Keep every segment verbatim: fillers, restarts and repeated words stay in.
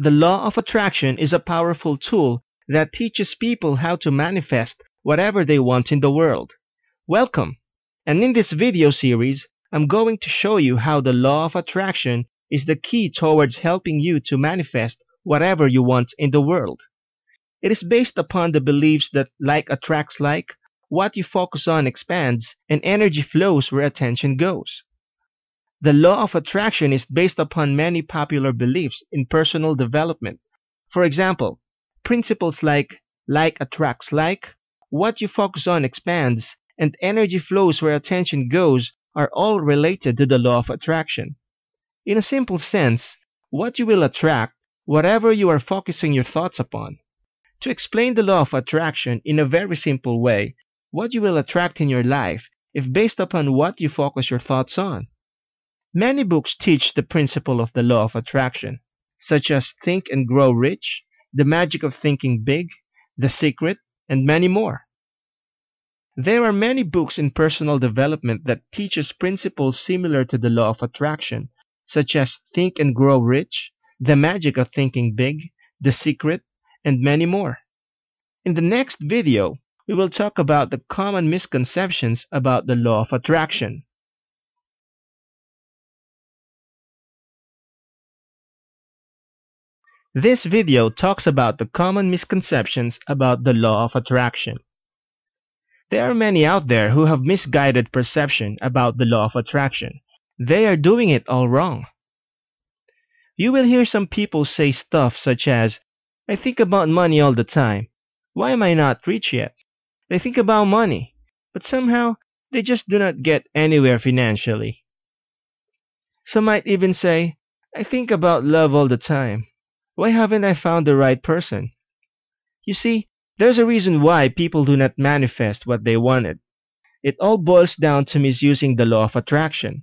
The law of attraction is a powerful tool that teaches people how to manifest whatever they want in the world. Welcome! And in this video series, I'm going to show you how the law of attraction is the key towards helping you to manifest whatever you want in the world. It is based upon the beliefs that like attracts like, what you focus on expands, and energy flows where attention goes. The law of attraction is based upon many popular beliefs in personal development. For example, principles like like attracts like, what you focus on expands, and energy flows where attention goes are all related to the law of attraction. In a simple sense, what you will attract, whatever you are focusing your thoughts upon. To explain the law of attraction in a very simple way, what you will attract in your life is based upon what you focus your thoughts on. Many books teach the principle of the law of attraction, such as Think and Grow Rich, The Magic of Thinking Big, The Secret, and many more. There are many books in personal development that teaches principles similar to the law of attraction, such as Think and Grow Rich, The Magic of Thinking Big, The Secret, and many more. In the next video, we will talk about the common misconceptions about the law of attraction. This video talks about the common misconceptions about the law of attraction. There are many out there who have misguided perception about the law of attraction. They are doing it all wrong. You will hear some people say stuff such as, I think about money all the time. Why am I not rich yet? They think about money, but somehow they just do not get anywhere financially. Some might even say, I think about love all the time. Why haven't I found the right person? You see, there's a reason why people do not manifest what they wanted. It all boils down to misusing the law of attraction.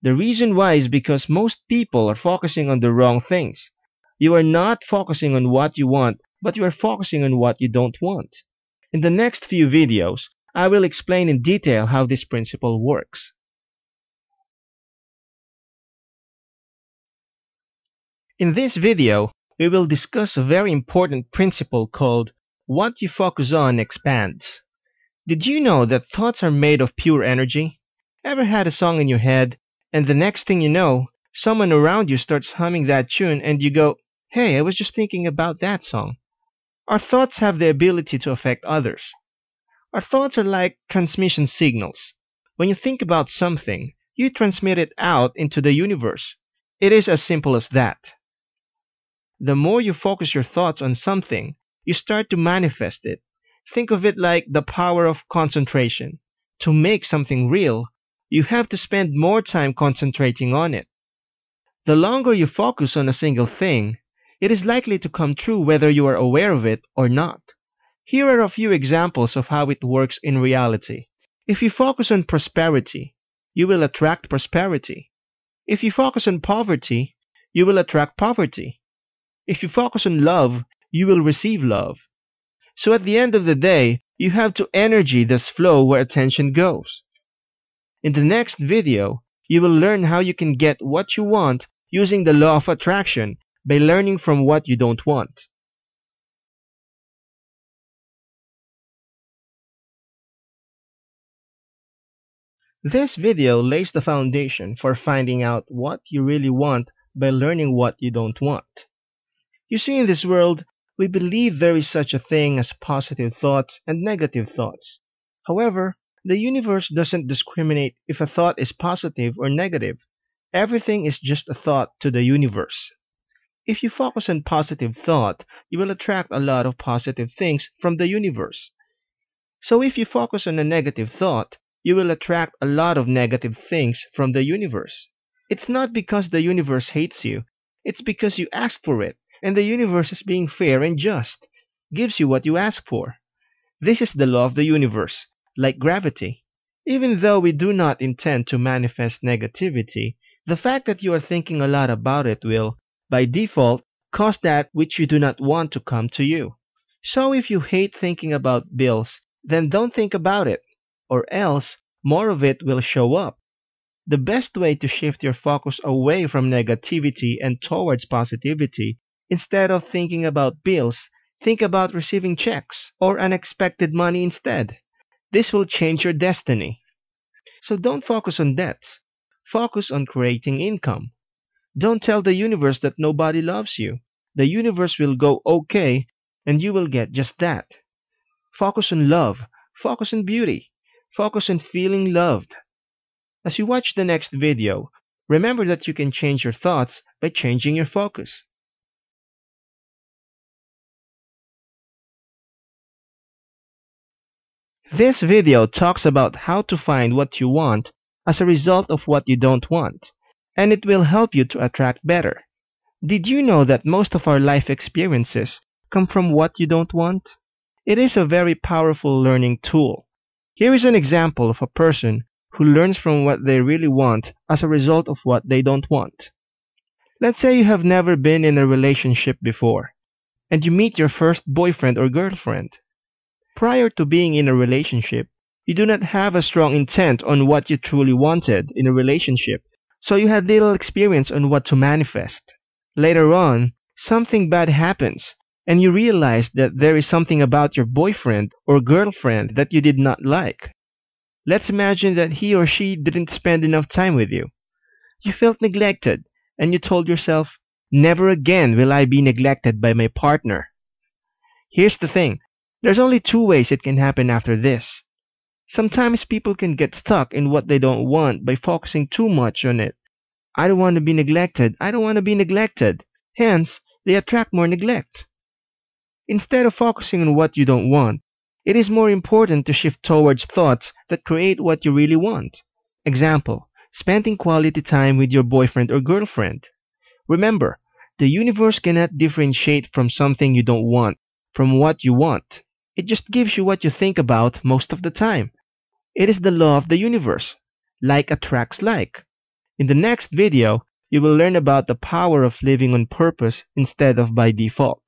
The reason why is because most people are focusing on the wrong things. You are not focusing on what you want, but you are focusing on what you don't want. In the next few videos, I will explain in detail how this principle works. In this video, we will discuss a very important principle called what you focus on expands. Did you know that thoughts are made of pure energy? Ever had a song in your head, and the next thing you know, someone around you starts humming that tune and you go, hey, I was just thinking about that song. Our thoughts have the ability to affect others. Our thoughts are like transmission signals. When you think about something, you transmit it out into the universe. It is as simple as that. The more you focus your thoughts on something, you start to manifest it. Think of it like the power of concentration. To make something real, you have to spend more time concentrating on it. The longer you focus on a single thing, it is likely to come true whether you are aware of it or not. Here are a few examples of how it works in reality. If you focus on prosperity, you will attract prosperity. If you focus on poverty, you will attract poverty. If you focus on love, you will receive love. So at the end of the day, you have to energy this flow where attention goes. In the next video, you will learn how you can get what you want using the law of attraction by learning from what you don't want. This video lays the foundation for finding out what you really want by learning what you don't want. You see, in this world, we believe there is such a thing as positive thoughts and negative thoughts. However, the universe doesn't discriminate if a thought is positive or negative. Everything is just a thought to the universe. If you focus on positive thought, you will attract a lot of positive things from the universe. So if you focus on a negative thought, you will attract a lot of negative things from the universe. It's not because the universe hates you. It's because you asked for it. And the universe is being fair and just, gives you what you ask for. This is the law of the universe, like gravity. Even though we do not intend to manifest negativity, the fact that you are thinking a lot about it will, by default, cause that which you do not want to come to you. So if you hate thinking about bills, then don't think about it, or else more of it will show up. The best way to shift your focus away from negativity and towards positivity Instead of thinking about bills, think about receiving checks or unexpected money instead. This will change your destiny. So don't focus on debts. Focus on creating income. Don't tell the universe that nobody loves you. The universe will go okay, and you will get just that. Focus on love. Focus on beauty. Focus on feeling loved. As you watch the next video, remember that you can change your thoughts by changing your focus. This video talks about how to find what you want as a result of what you don't want, and it will help you to attract better. Did you know that most of our life experiences come from what you don't want? It is a very powerful learning tool. Here is an example of a person who learns from what they really want as a result of what they don't want. Let's say you have never been in a relationship before, and you meet your first boyfriend or girlfriend. Prior to being in a relationship, you do not have a strong intent on what you truly wanted in a relationship, so you had little experience on what to manifest. Later on, something bad happens, and you realize that there is something about your boyfriend or girlfriend that you did not like. Let's imagine that he or she didn't spend enough time with you. You felt neglected, and you told yourself, "Never again will I be neglected by my partner." Here's the thing. There's only two ways it can happen after this. Sometimes people can get stuck in what they don't want by focusing too much on it. I don't want to be neglected. I don't want to be neglected. Hence, they attract more neglect. Instead of focusing on what you don't want, it is more important to shift towards thoughts that create what you really want. Example, spending quality time with your boyfriend or girlfriend. Remember, the universe cannot differentiate from something you don't want from what you want. It just gives you what you think about most of the time. It is the law of the universe. Like attracts like. In the next video, you will learn about the power of living on purpose instead of by default.